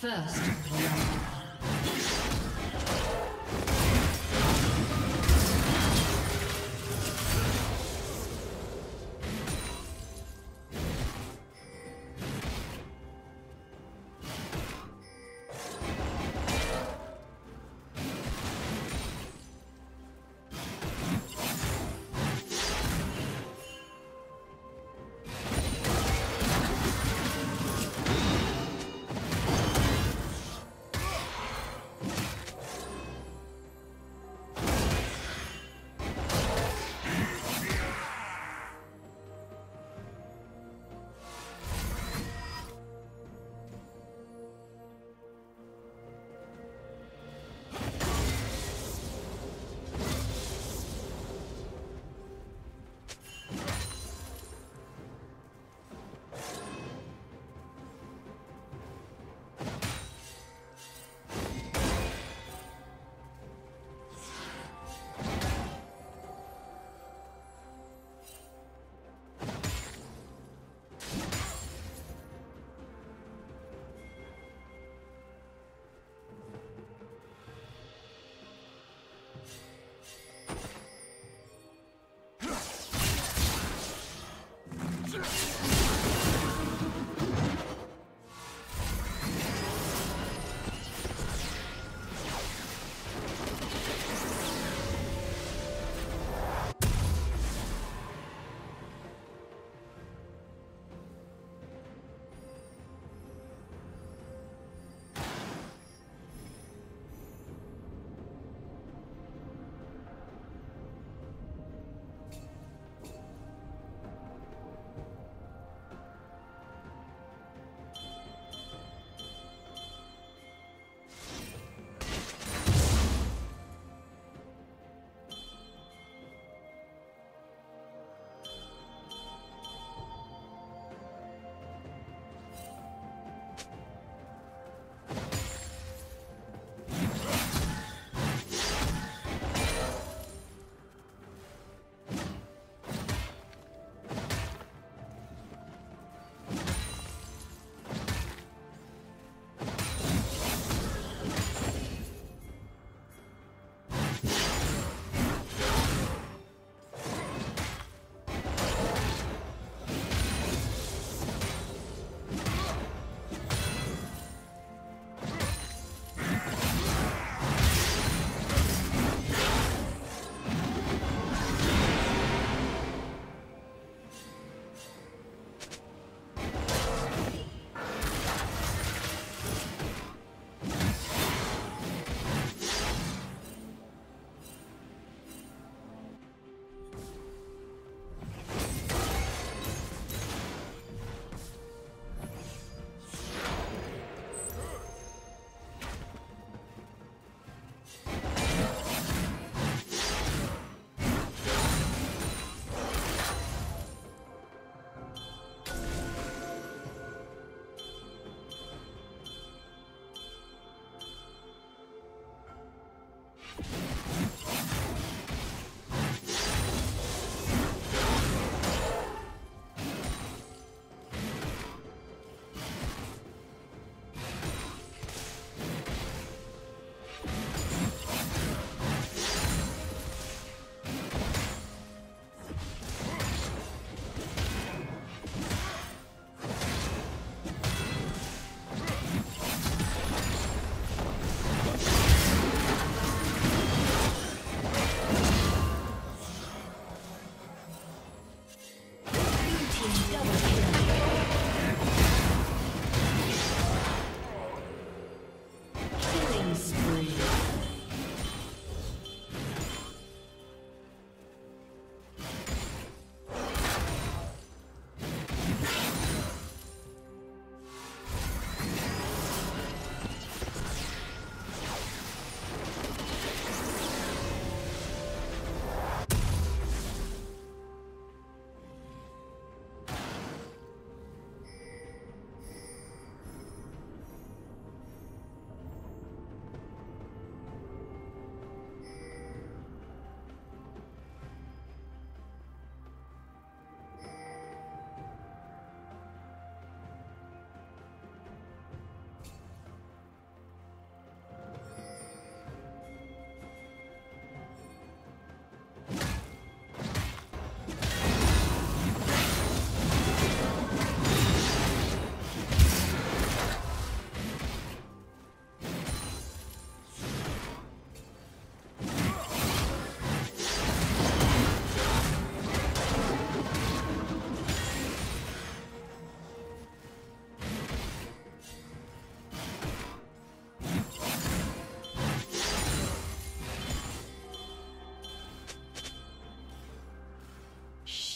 First blood.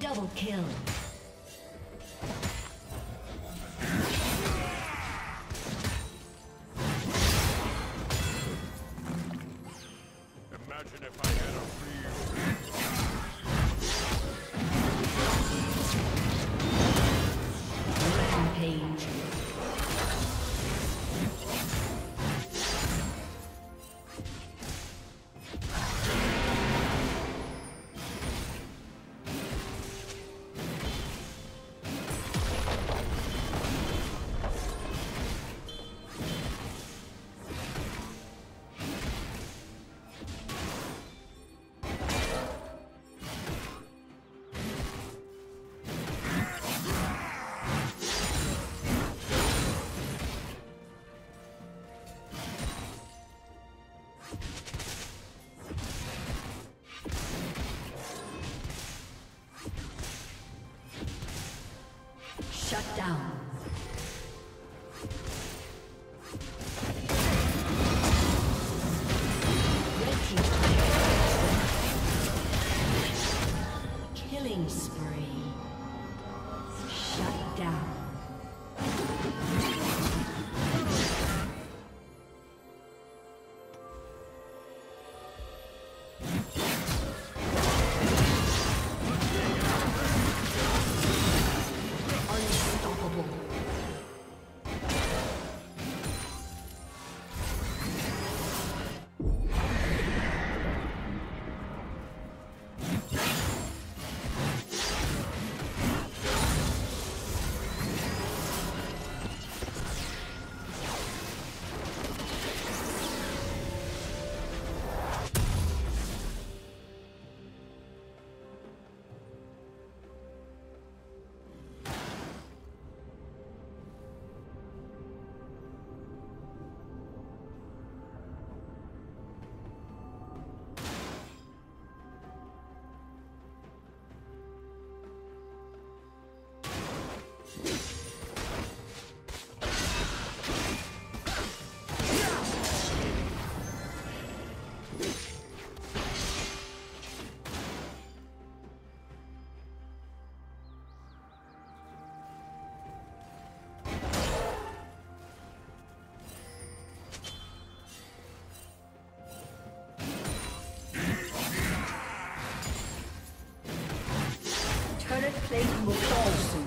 Double kill. Imagine if I had a real rampage. Shut down. Plating will fall soon.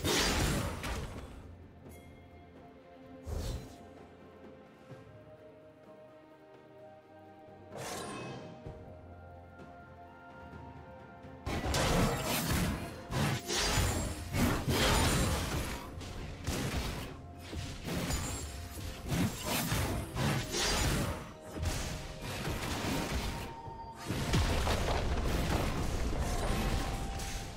The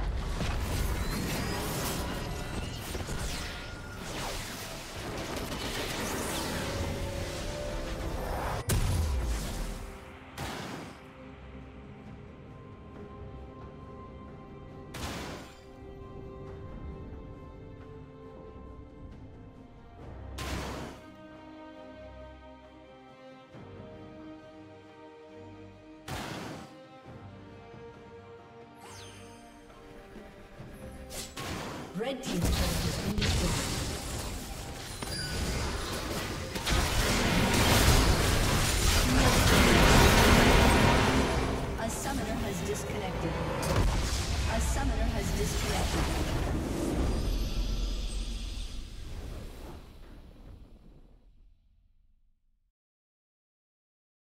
Red team's turret has been destroyed.